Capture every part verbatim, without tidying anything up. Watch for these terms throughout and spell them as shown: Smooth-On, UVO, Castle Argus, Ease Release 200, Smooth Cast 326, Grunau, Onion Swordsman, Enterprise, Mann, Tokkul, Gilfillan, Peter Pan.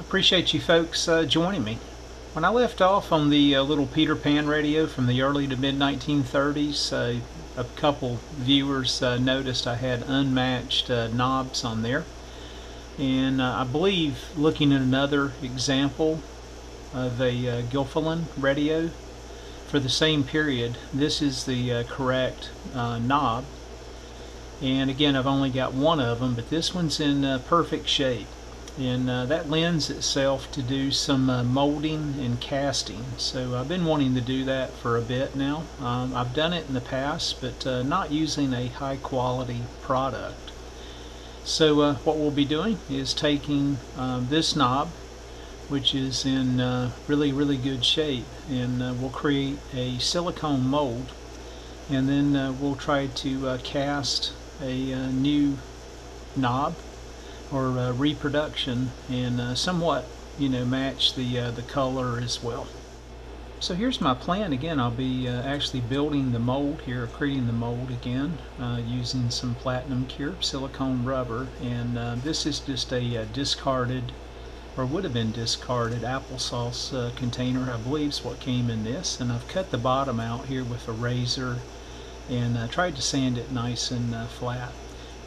Appreciate you folks uh, joining me. When I left off on the uh, little Peter Pan radio from the early to mid nineteen thirties, uh, a couple viewers uh, noticed I had unmatched uh, knobs on there. And uh, I believe looking at another example of a uh, Gilfillan radio for the same period, this is the uh, correct uh, knob. And again, I've only got one of them, but this one's in uh, perfect shape. And uh, that lends itself to do some uh, molding and casting. So I've been wanting to do that for a bit now. Um, I've done it in the past, but uh, not using a high quality product. So uh, what we'll be doing is taking um, this knob, which is in uh, really, really good shape, and uh, we'll create a silicone mold, and then uh, we'll try to uh, cast a uh, new knob or uh, reproduction, and uh, somewhat, you know, match the uh, the color as well. So here's my plan. Again, I'll be uh, actually building the mold here, creating the mold again, uh, using some platinum cure, silicone rubber, and uh, this is just a uh, discarded, or would have been discarded, applesauce uh, container, I believe is what came in this, and I've cut the bottom out here with a razor and uh, tried to sand it nice and uh, flat.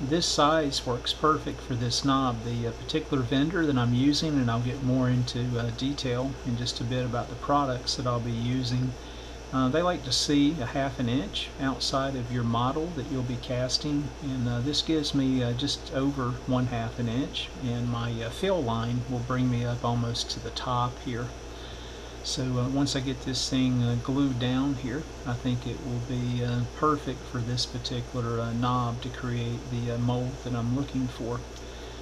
This size works perfect for this knob. The uh, particular vendor that I'm using, and I'll get more into uh, detail in just a bit about the products that I'll be using, uh, they like to see a half an inch outside of your model that you'll be casting, and uh, this gives me uh, just over one half an inch, and my uh, fill line will bring me up almost to the top here. So uh, once I get this thing uh, glued down here, I think it will be uh, perfect for this particular uh, knob to create the uh, mold that I'm looking for.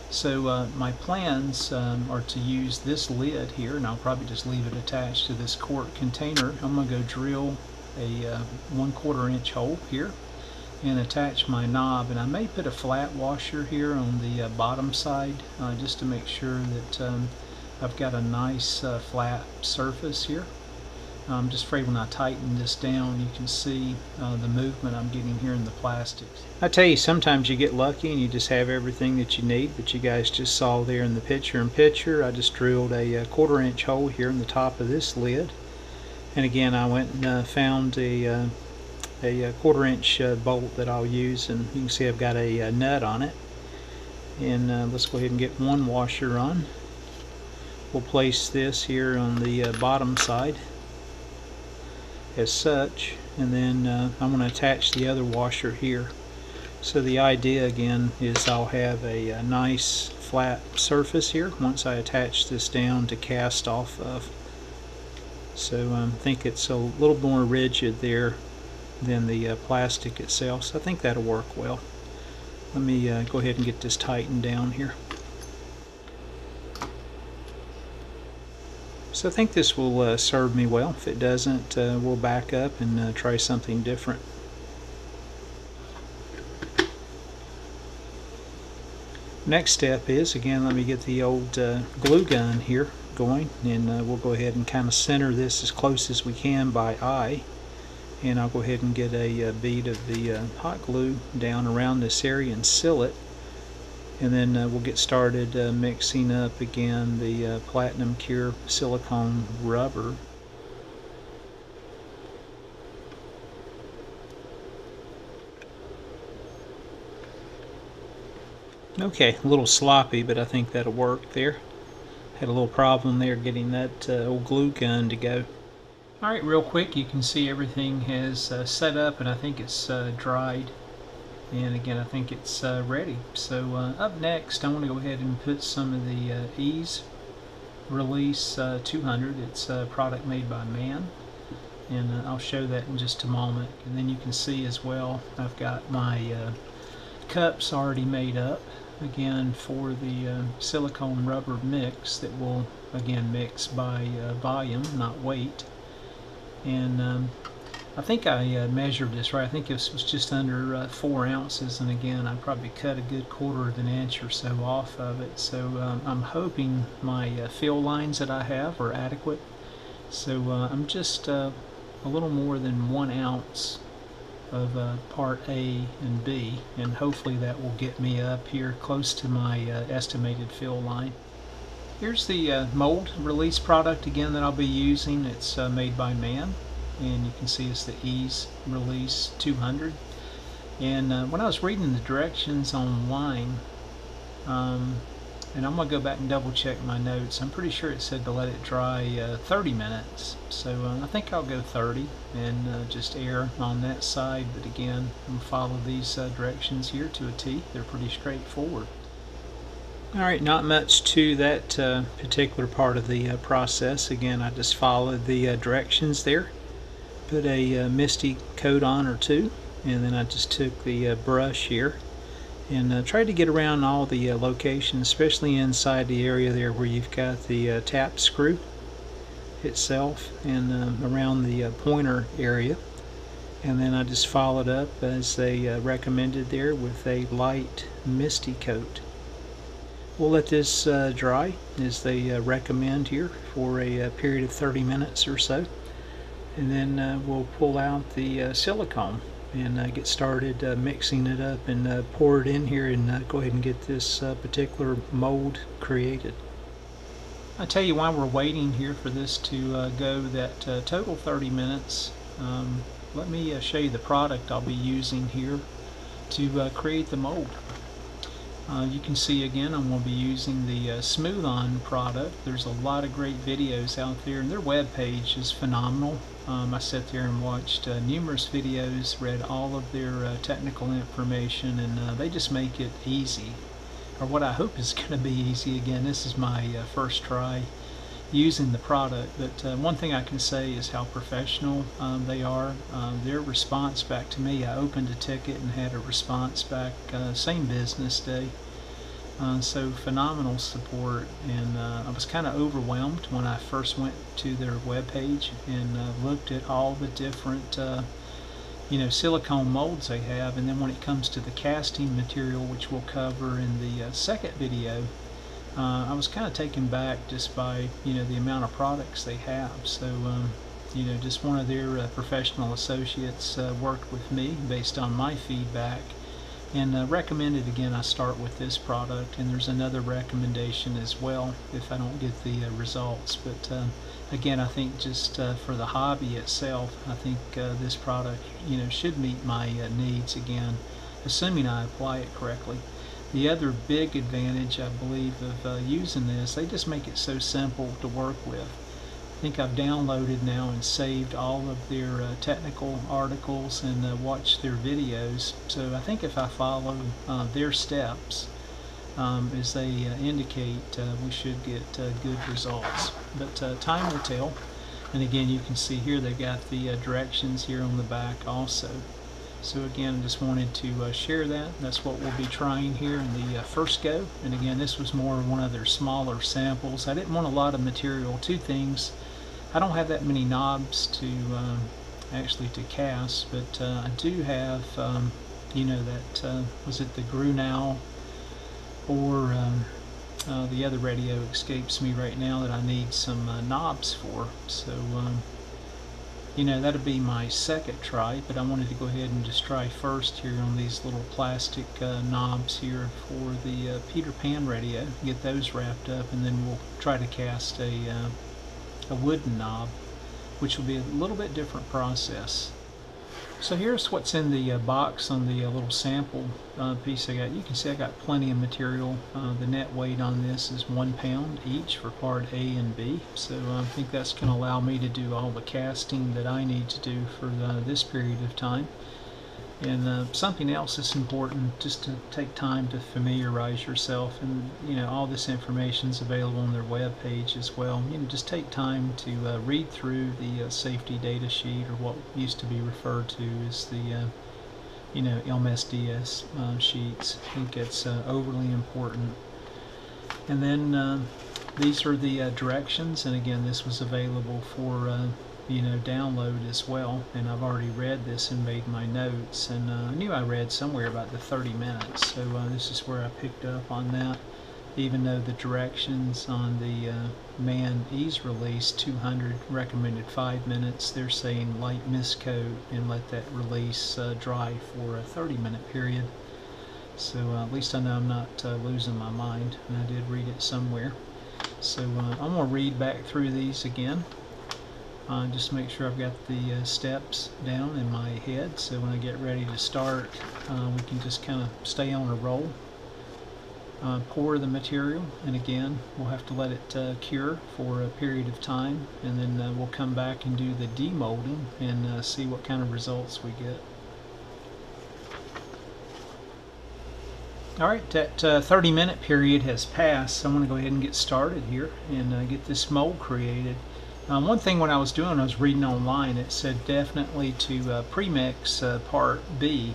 So uh, my plans um, are to use this lid here, and I'll probably just leave it attached to this quart container. I'm going to go drill a uh, one quarter inch hole here and attach my knob, and I may put a flat washer here on the uh, bottom side uh, just to make sure that um, I've got a nice uh, flat surface here. I'm just afraid when I tighten this down, you can see uh, the movement I'm getting here in the plastics. I tell you, sometimes you get lucky and you just have everything that you need, but you guys just saw there in the picture in picture, I just drilled a, a quarter inch hole here in the top of this lid. And again, I went and uh, found a, uh, a quarter inch uh, bolt that I'll use, and you can see I've got a, a nut on it. And uh, let's go ahead and get one washer on. We'll place this here on the uh, bottom side as such, and then uh, I'm going to attach the other washer here. So the idea again is I'll have a, a nice flat surface here once I attach this down to cast off of. So um, I think it's a little more rigid there than the uh, plastic itself, so I think that'll work well. Let me uh, go ahead and get this tightened down here. So I think this will uh, serve me well. If it doesn't, uh, we'll back up and uh, try something different. Next step is, again, let me get the old uh, glue gun here going, and uh, we'll go ahead and kind of center this as close as we can by eye. And I'll go ahead and get a, a bead of the uh, hot glue down around this area and seal it. And then uh, we'll get started uh, mixing up again the uh, platinum cure silicone rubber. Okay, a little sloppy, but I think that'll work there. Had a little problem there getting that uh, old glue gun to go. Alright, real quick, you can see everything has uh, set up, and I think it's uh, dried. And again, I think it's uh, ready. So uh, up next, I want to go ahead and put some of the uh, Ease Release uh, two hundred. It's a product made by Mann, and uh, I'll show that in just a moment. And then you can see as well, I've got my uh, cups already made up, again, for the uh, silicone rubber mix that will, again, mix by uh, volume, not weight. And um, I think I uh, measured this right. I think this was just under uh, four ounces, and again, I probably cut a good quarter of an inch or so off of it. So um, I'm hoping my uh, fill lines that I have are adequate. So uh, I'm just uh, a little more than one ounce of uh, part A and B, and hopefully that will get me up here close to my uh, estimated fill line. Here's the uh, mold release product again that I'll be using. It's uh, made by Mann, and you can see it's the Ease Release two hundred. And uh, when I was reading the directions online, um, and I'm going to go back and double check my notes, I'm pretty sure it said to let it dry uh, thirty minutes. So uh, I think I'll go thirty and uh, just err on that side. But again, I'm going to follow these uh, directions here to a T. They're pretty straightforward. Alright, not much to that uh, particular part of the uh, process. Again, I just followed the uh, directions there. Put a uh, misty coat on or two, and then I just took the uh, brush here and uh, tried to get around all the uh, locations, especially inside the area there where you've got the uh, tap screw itself and uh, around the uh, pointer area. And then I just followed up as they uh, recommended there with a light misty coat. We'll let this uh, dry as they uh, recommend here for a, a period of thirty minutes or so, and then uh, we'll pull out the uh, silicone and uh, get started uh, mixing it up and uh, pour it in here and uh, go ahead and get this uh, particular mold created. I tell you, while we're waiting here for this to uh, go that uh, total thirty minutes, um, let me uh, show you the product I'll be using here to uh, create the mold. Uh, you can see again I'm going to be using the uh, Smooth-On product. There's a lot of great videos out there, and their web page is phenomenal. Um, I sat there and watched uh, numerous videos, read all of their uh, technical information, and uh, they just make it easy, or what I hope is going to be easy. Again, this is my uh, first try using the product, but uh, one thing I can say is how professional um, they are. Um, their response back to me, I opened a ticket and had a response back uh, same business day, uh, so phenomenal support. And uh, I was kind of overwhelmed when I first went to their webpage and uh, looked at all the different uh, you know silicone molds they have, and then when it comes to the casting material, which we'll cover in the uh, second video, Uh, I was kind of taken back just by you know the amount of products they have. So um, you know, just one of their uh, professional associates uh, worked with me based on my feedback and uh, recommended again I start with this product. And there's another recommendation as well if I don't get the uh, results. But uh, again, I think just uh, for the hobby itself, I think uh, this product you know should meet my uh, needs again, assuming I apply it correctly. The other big advantage, I believe, of uh, using this, they just make it so simple to work with. I think I've downloaded now and saved all of their uh, technical articles and uh, watched their videos. So I think if I follow uh, their steps, um, as they uh, indicate, uh, we should get uh, good results. But uh, time will tell. And again, you can see here they've got the uh, directions here on the back also. So again, just wanted to uh, share that. That's what we'll be trying here in the uh, first go. And again, this was more one of their smaller samples. I didn't want a lot of material. Two things: I don't have that many knobs to um, actually to cast, but uh, I do have um, you know that uh, was it the Grunau or um, uh, the other radio escapes me right now that I need some uh, knobs for. So. Um, You know, that'll be my second try, but I wanted to go ahead and just try first here on these little plastic uh, knobs here for the uh, Peter Pan radio. Get those wrapped up, and then we'll try to cast a, uh, a wooden knob, which will be a little bit different process. So here's what's in the uh, box on the uh, little sample uh, piece I got. You can see I got plenty of material. Uh, the net weight on this is one pound each for part A and B. So uh, I think that's going to allow me to do all the casting that I need to do for uh, this period of time. And uh, something else that's important, just to take time to familiarize yourself, and you know all this information is available on their web page as well. You know, just take time to uh, read through the uh, safety data sheet, or what used to be referred to as the uh, you know M S D S uh, sheets. I think it's uh, overly important. And then uh, these are the uh, directions, and again, this was available for. Uh, you know download as well, and I've already read this and made my notes, and uh, I knew I read somewhere about the thirty minutes, so uh, this is where I picked up on that, even though the directions on the uh, Mann Ease Release two hundred recommended five minutes. They're saying light mist coat and let that release uh, dry for a thirty minute period, so uh, at least I know I'm not uh, losing my mind, and I did read it somewhere. So uh, I'm going to read back through these again, uh, just to make sure I've got the uh, steps down in my head, so when I get ready to start uh, we can just kind of stay on a roll. Uh, pour the material, and again we'll have to let it uh, cure for a period of time, and then uh, we'll come back and do the demolding and uh, see what kind of results we get. Alright, that uh, thirty minute period has passed, so I'm going to go ahead and get started here and uh, get this mold created. Um, one thing when I was doing, I was reading online, it said definitely to uh, premix uh, part B.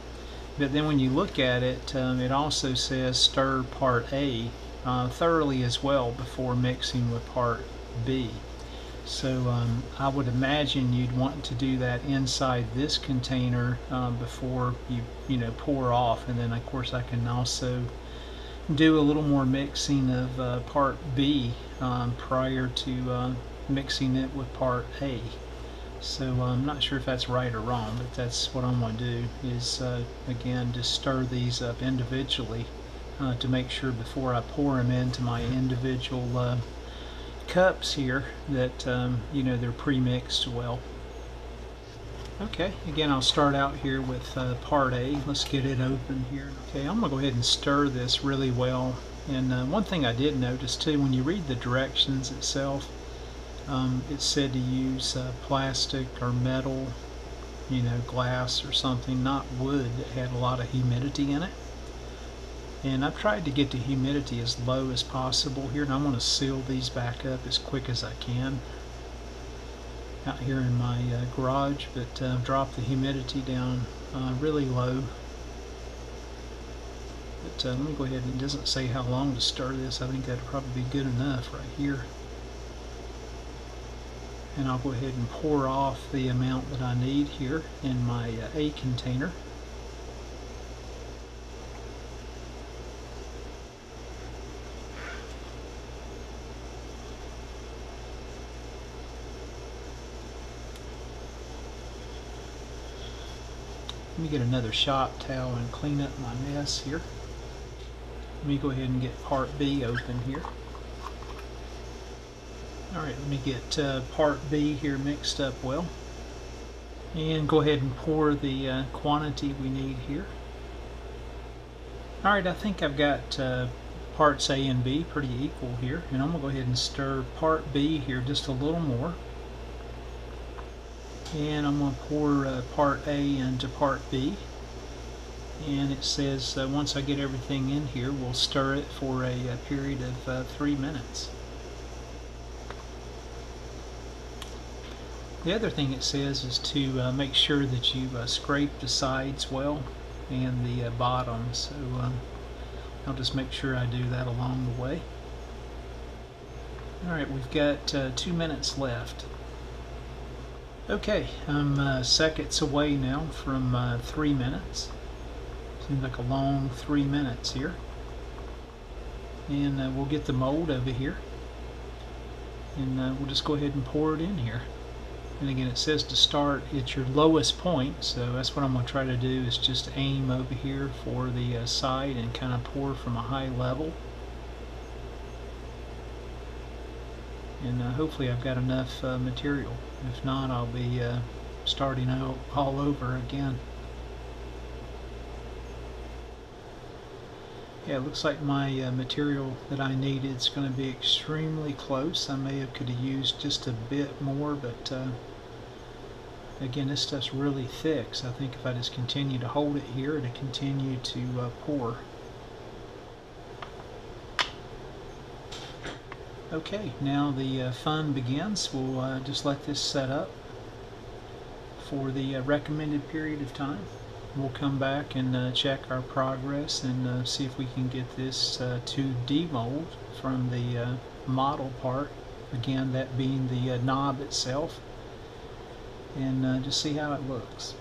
But then when you look at it, um, it also says stir part A uh, thoroughly as well before mixing with part B. So um, I would imagine you'd want to do that inside this container uh, before you you know pour off. And then of course I can also do a little more mixing of uh, part B um, prior to uh, mixing it with part A. So uh, I'm not sure if that's right or wrong, but that's what I'm going to do, is uh, again just stir these up individually uh, to make sure before I pour them into my individual uh, cups here that um, you know they're pre-mixed well. Okay, again I'll start out here with uh, part A. Let's get it open here. Okay, I'm going to go ahead and stir this really well. And uh, one thing I did notice too, when you read the directions itself, Um, it's said to use uh, plastic or metal, you know, glass or something, not wood that had a lot of humidity in it. And I've tried to get the humidity as low as possible here, and I'm going to seal these back up as quick as I can out here in my uh, garage, but uh, drop the humidity down uh, really low. But uh, let me go ahead, and it doesn't say how long to stir this. I think that'd probably be good enough right here. And I'll go ahead and pour off the amount that I need here in my uh, A container. Let me get another shop towel and clean up my mess here. Let me go ahead and get part B open here. Alright, let me get uh, part B here mixed up well. And go ahead and pour the uh, quantity we need here. Alright, I think I've got uh, parts A and B pretty equal here. And I'm going to go ahead and stir part B here just a little more. And I'm going to pour uh, part A into part B. And it says uh, once I get everything in here, we'll stir it for a, a period of uh, three minutes. The other thing it says is to uh, make sure that you uh, scrape the sides well and the uh, bottom, so um, I'll just make sure I do that along the way. Alright, we've got uh, two minutes left. Okay, I'm uh, seconds away now from uh, three minutes. Seems like a long three minutes here. And uh, we'll get the mold over here. And uh, we'll just go ahead and pour it in here. And again, it says to start at your lowest point, so that's what I'm going to try to do, is just aim over here for the uh, side and kind of pour from a high level. And uh, hopefully I've got enough uh, material. If not, I'll be uh, starting out all over again. Yeah, it looks like my uh, material that I needed is going to be extremely close. I may have could have used just a bit more, but uh, again, this stuff's really thick, so I think if I just continue to hold it here and continue to uh, pour. Okay, now the uh, fun begins. We'll uh, just let this set up for the uh, recommended period of time. We'll come back and uh, check our progress and uh, see if we can get this uh, to demold from the uh, model part, again that being the uh, knob itself, and uh, just see how it looks.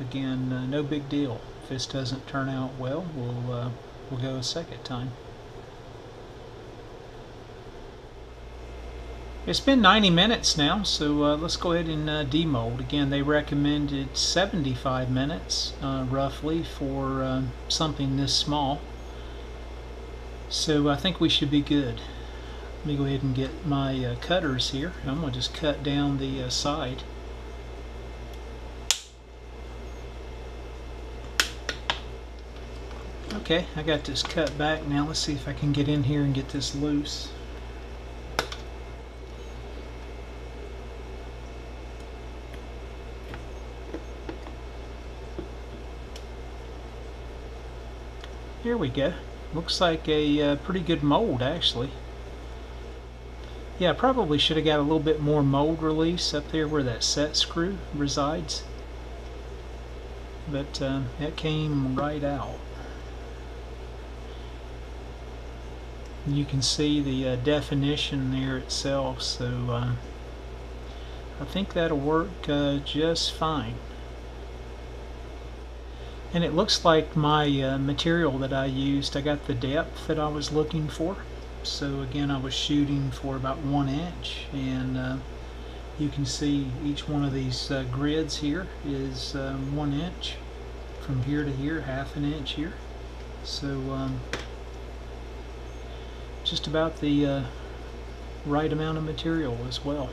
Again, uh, no big deal. If this doesn't turn out well, we'll, uh, we'll go a second time. It's been ninety minutes now, so uh, let's go ahead and uh, demold. Again, they recommended seventy-five minutes, uh, roughly, for uh, something this small. So I think we should be good. Let me go ahead and get my uh, cutters here. I'm going to just cut down the uh, side. Okay, I got this cut back. Now let's see if I can get in here and get this loose. Here we go. Looks like a uh, pretty good mold, actually. Yeah, I probably should have got a little bit more mold release up there where that set screw resides. But uh, that came right out. You can see the uh, definition there itself, so uh, I think that'll work uh, just fine. And it looks like my uh, material that I used, I got the depth that I was looking for. So again, I was shooting for about one inch, and uh, you can see each one of these uh, grids here is uh, one inch from here to here, half an inch here. So um, just about the uh, right amount of material as well.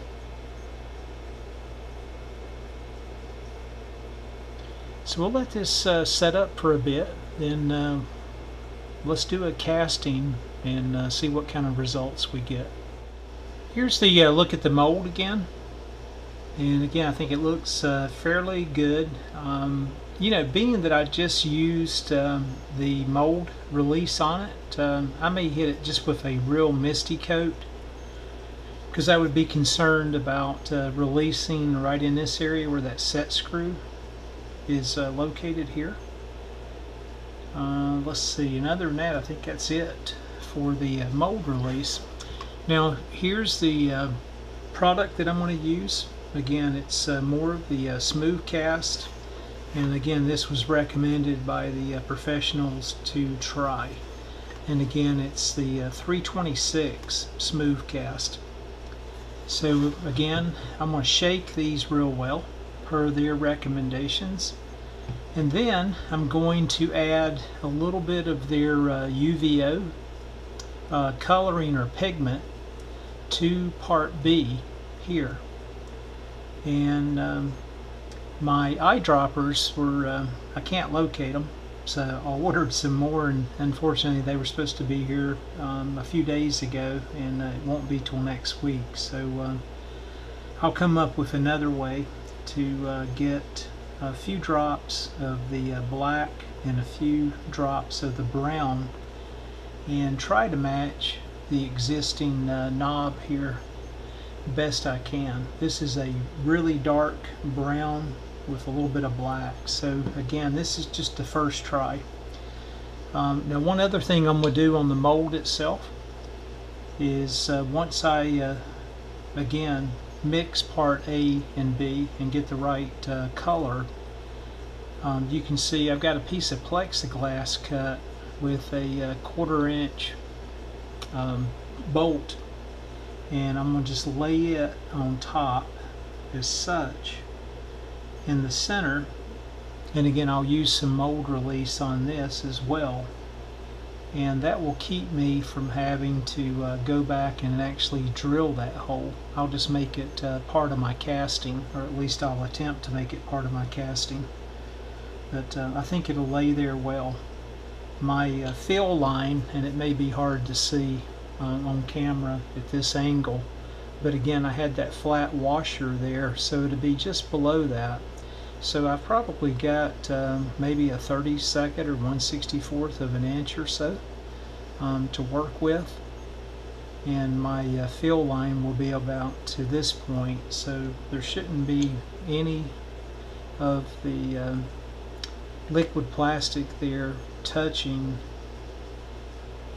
So we'll let this uh, set up for a bit, then uh, let's do a casting and uh, see what kind of results we get. Here's the uh, look at the mold again, and again I think it looks uh, fairly good. Um, you know, being that I just used um, the mold release on it, um, I may hit it just with a real misty coat, because I would be concerned about uh, releasing right in this area where that set screw is uh, located here. Uh, let's see, and other than that I think that's it for the uh, mold release. Now here's the uh, product that I'm going to use. Again, it's uh, more of the uh, Smooth Cast, and again this was recommended by the uh, professionals to try, and again it's the uh, three twenty-six Smooth Cast. So again, I'm going to shake these real well per their recommendations, and then I'm going to add a little bit of their uh, U V O uh, coloring or pigment to part B here. And um, my eyedroppers were, uh, I can't locate them, so I ordered some more, and unfortunately they were supposed to be here um, a few days ago, and uh, it won't be till next week. So uh, I'll come up with another way to uh, get a few drops of the uh, black and a few drops of the brown, and try to match the existing uh, knob here best I can. This is a really dark brown with a little bit of black, so again this is just the first try. Um, now one other thing I'm going to do on the mold itself is uh, once I uh, again mix part A and B and get the right uh, color. Um, you can see I've got a piece of plexiglass cut with a uh, quarter inch um, bolt, and I'm going to just lay it on top as such in the center, and again I'll use some mold release on this as well, and that will keep me from having to uh, go back and actually drill that hole. I'll just make it uh, part of my casting, or at least I'll attempt to make it part of my casting. But uh, I think it'll lay there well. My uh, fill line, and it may be hard to see uh, on camera at this angle, but again I had that flat washer there, so it'll be just below that. So I've probably got um, maybe a thirty-second or one sixty-fourth of an inch or so um, to work with, and my uh, fill line will be about to this point, so there shouldn't be any of the uh, liquid plastic there touching,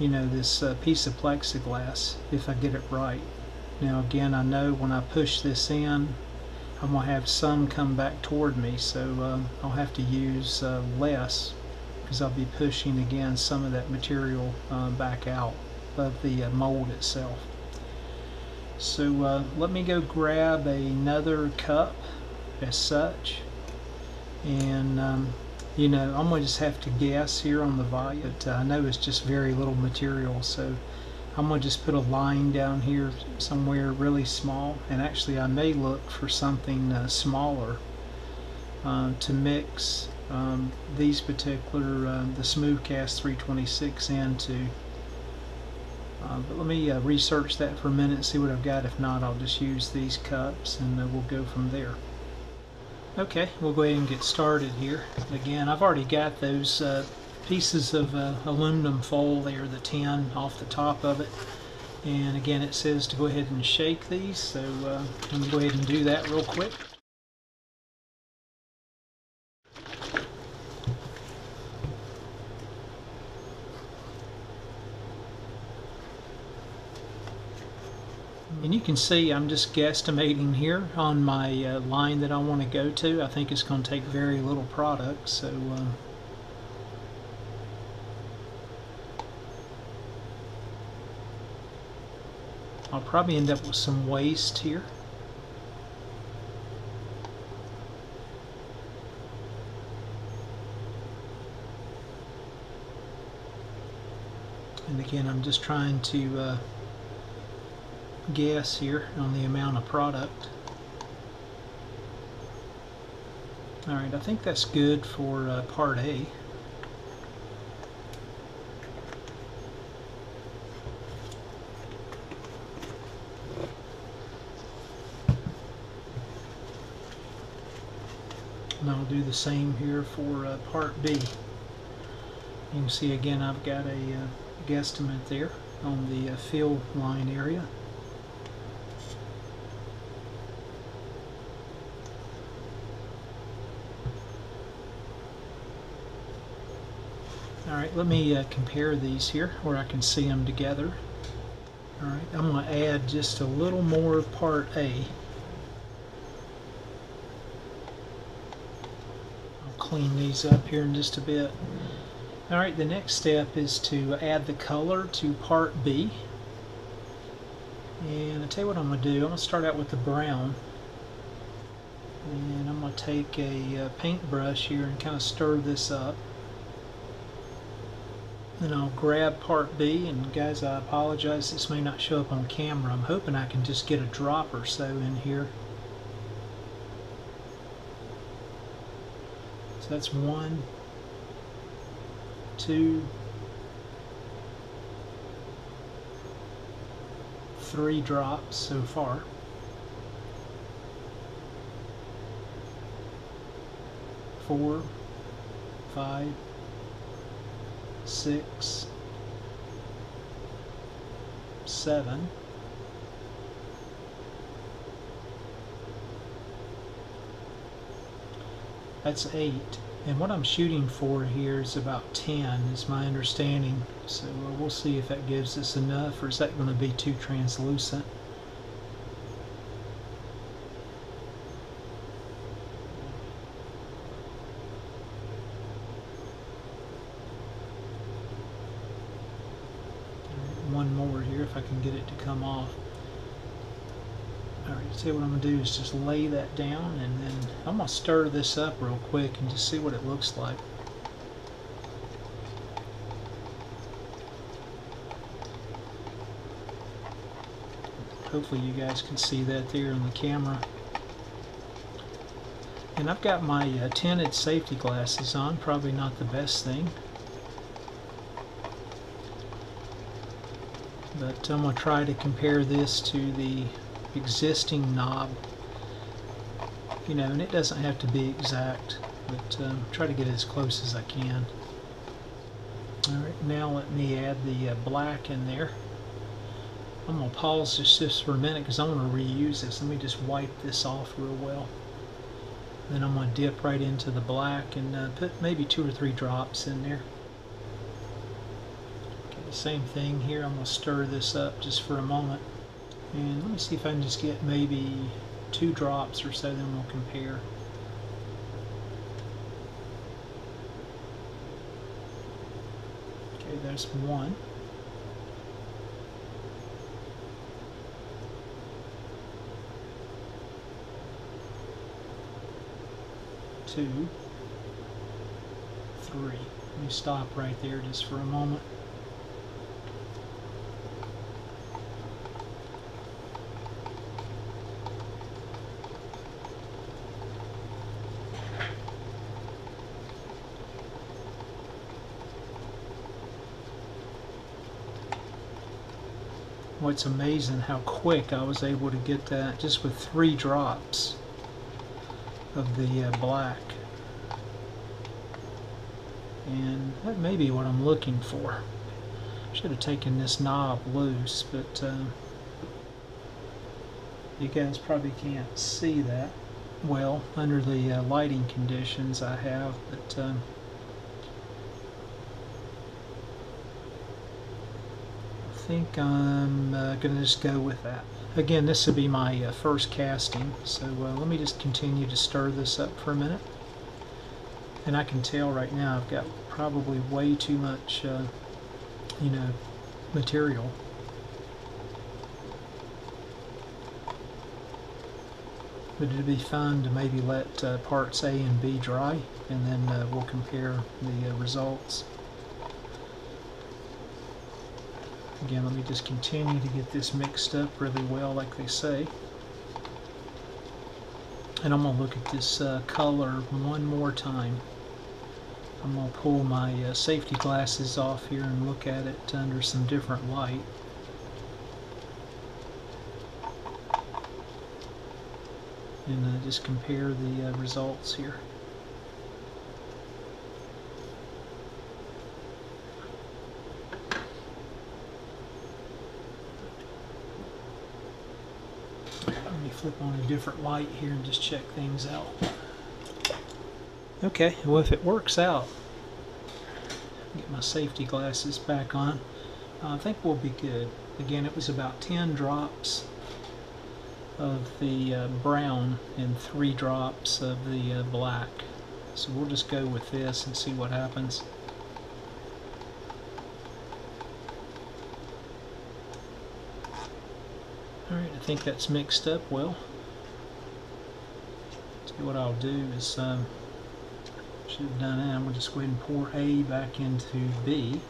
you know, this uh, piece of plexiglass if I get it right. Now again, I know when I push this in I'm going to have some come back toward me, so um, I'll have to use uh, less, because I'll be pushing again some of that material uh, back out of the uh, mold itself. So uh, let me go grab another cup as such, and um, you know, I'm going to just have to guess here on the volume. I know it's just very little material, so I'm going to just put a line down here somewhere really small, and actually I may look for something uh, smaller uh, to mix um, these particular, uh, the Smooth Cast three twenty-six into. Uh, but let me uh, research that for a minute and see what I've got. If not, I'll just use these cups and uh, we'll go from there. Okay, we'll go ahead and get started here. Again, I've already got those uh, pieces of uh, aluminum foil there, the tin off the top of it. And again, it says to go ahead and shake these, so uh, I'm going to go ahead and do that real quick. And you can see I'm just guesstimating here on my uh, line that I want to go to. I think it's going to take very little product, so uh, I'll probably end up with some waste here. And again, I'm just trying to uh, guess here on the amount of product. Alright, I think that's good for uh, part A. And I'll do the same here for uh, part B. You can see again I've got a uh, guesstimate there on the uh, fill line area. Alright, let me uh, compare these here where I can see them together. Alright, I'm going to add just a little more of part A. I'll clean these up here in just a bit. Alright, the next step is to add the color to part B. And I'll tell you what I'm going to do. I'm going to start out with the brown. And I'm going to take a uh, paintbrush here and kind of stir this up. Then I'll grab part B, and guys, I apologize, this may not show up on camera. I'm hoping I can just get a drop or so in here. So that's one, two, three drops so far. Four, five, six, seven, that's eight, and what I'm shooting for here is about ten is my understanding, so we'll see if that gives us enough or is that going to be too translucent. One more here if I can get it to come off. Alright, see what I'm going to do is just lay that down, and then I'm going to stir this up real quick and just see what it looks like. Hopefully you guys can see that there on the camera. And I've got my uh, tinted safety glasses on, probably not the best thing. But I'm going to try to compare this to the existing knob, you know, and it doesn't have to be exact, but um, try to get it as close as I can. Alright, now let me add the uh, black in there. I'm going to pause this just for a minute because I want to reuse this. Let me just wipe this off real well. Then I'm going to dip right into the black and uh, put maybe two or three drops in there. Same thing here, I'm going to stir this up just for a moment, and let me see if I can just get maybe two drops or so, then we'll compare. Okay, there's one. Two. Three. Let me stop right there just for a moment. Well, it's amazing how quick I was able to get that just with three drops of the uh, black. And that may be what I'm looking for. Should have taken this knob loose, but uh, you guys probably can't see that well under the uh, lighting conditions I have, but uh, I think I'm uh, going to just go with that. Again, this will be my uh, first casting, so uh, let me just continue to stir this up for a minute. And I can tell right now I've got probably way too much, uh, you know, material. But it'd be fun to maybe let uh, parts A and B dry, and then uh, we'll compare the uh, results. Again, let me just continue to get this mixed up really well, like they say. And I'm going to look at this uh, color one more time. I'm going to pull my uh, safety glasses off here and look at it under some different light. And uh, just compare the uh, results here. Let me flip on a different light here and just check things out. Okay, well, if it works out, get my safety glasses back on. Uh, I think we'll be good. Again, it was about ten drops of the uh, brown and three drops of the uh, black. So we'll just go with this and see what happens. Alright, I think that's mixed up well. So what I'll do is, um, should have done that, I'm going to just go ahead and pour A back into B.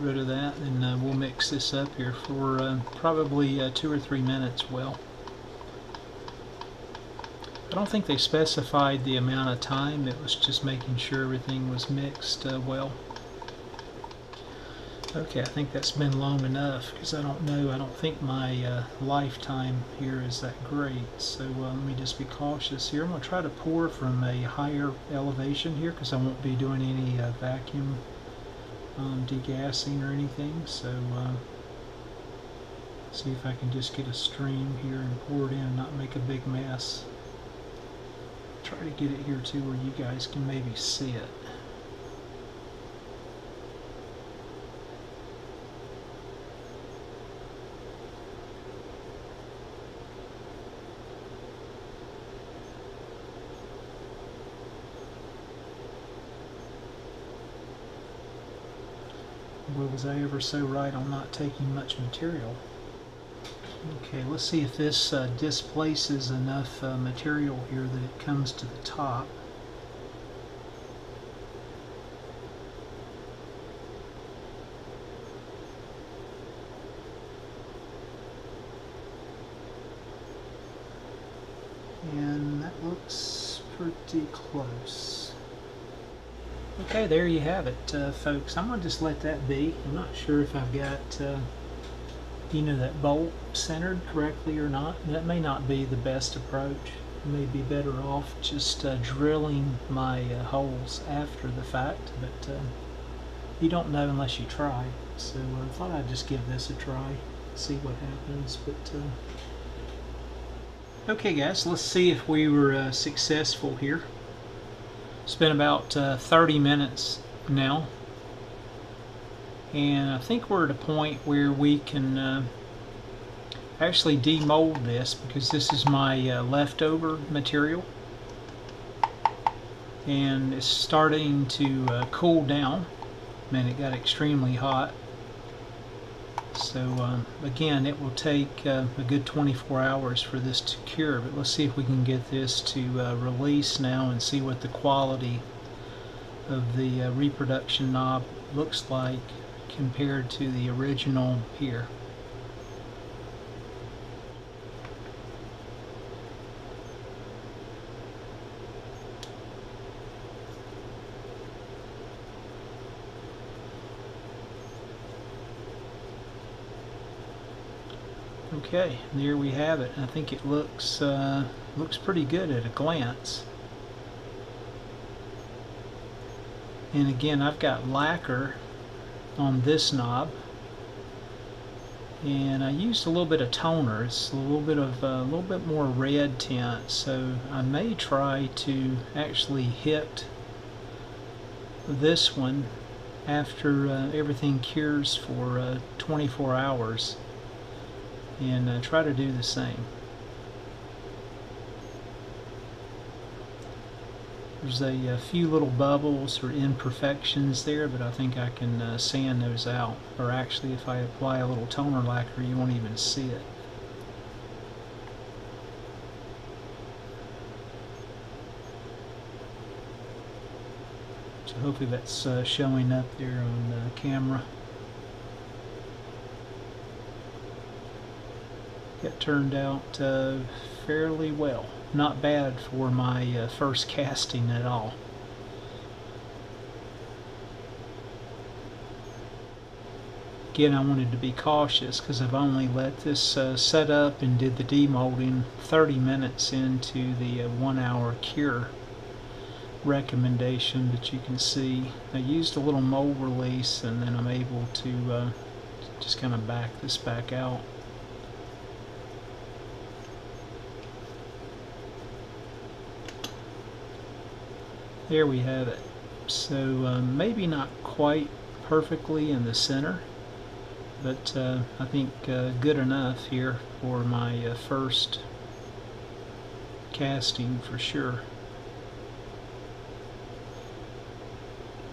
Rid of that, and uh, we'll mix this up here for uh, probably uh, two or three minutes. Well, I don't think they specified the amount of time. It was just making sure everything was mixed uh, well. Okay, I think that's been long enough, because I don't know, I don't think my uh, lifetime here is that great, so uh, let me just be cautious here. I'm going to try to pour from a higher elevation here, because I won't be doing any uh, vacuum Um, degassing or anything, so uh, see if I can just get a stream here and pour it in and not make a big mess. Try to get it here too where you guys can maybe see it. Was I ever so right on not taking much material? Okay, let's see if this uh, displaces enough uh, material here that it comes to the top. And that looks pretty close. Okay, there you have it, uh, folks. I'm going to just let that be. I'm not sure if I've got, uh, you know, that bolt centered correctly or not. That may not be the best approach. I may be better off just uh, drilling my uh, holes after the fact, but uh, you don't know unless you try. So I thought I'd just give this a try, see what happens. But uh... okay, guys, let's see if we were uh, successful here. It's been about uh, thirty minutes now, and I think we're at a point where we can uh, actually demold this, because this is my uh, leftover material, and it's starting to uh, cool down. Man, it got extremely hot. So uh, again, it will take uh, a good twenty-four hours for this to cure, but let's see if we can get this to uh, release now and see what the quality of the uh, reproduction knob looks like compared to the original here. Okay, there we have it. I think it looks uh, looks pretty good at a glance. And again, I've got lacquer on this knob, and I used a little bit of toner. It's a little bit of a uh, little bit more red tint, so I may try to actually hit this one after uh, everything cures for uh, twenty-four hours, and uh, try to do the same. There's a, a few little bubbles or imperfections there, but I think I can uh, sand those out. Or actually, if I apply a little toner lacquer, you won't even see it. So hopefully that's uh, showing up there on the camera. It turned out uh, fairly well. Not bad for my uh, first casting at all. Again, I wanted to be cautious because I've only let this uh, set up and did the demolding thirty minutes into the uh, one hour cure recommendation. But you can see I used a little mold release, and then I'm able to uh, just kind of back this back out. There we have it. So uh, maybe not quite perfectly in the center, but uh, I think uh, good enough here for my uh, first casting for sure.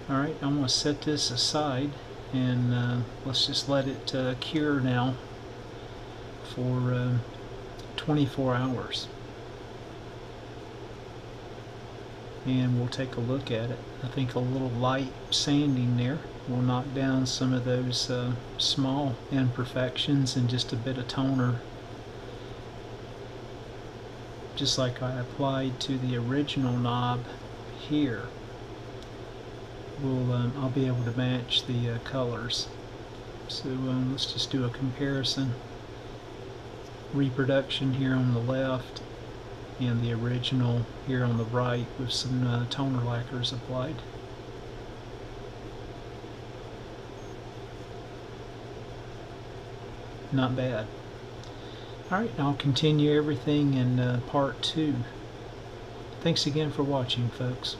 Alright, I'm going to set this aside, and uh, let's just let it uh, cure now for uh, twenty-four hours. And we'll take a look at it. I think a little light sanding there will knock down some of those uh, small imperfections, and just a bit of toner, just like I applied to the original knob here, we'll, um, I'll be able to match the uh, colors. So um, let's just do a comparison. Reproduction here on the left, and the original here on the right with some uh, toner lacquers applied. Not bad. Alright, I'll continue everything in uh, part two. Thanks again for watching, folks.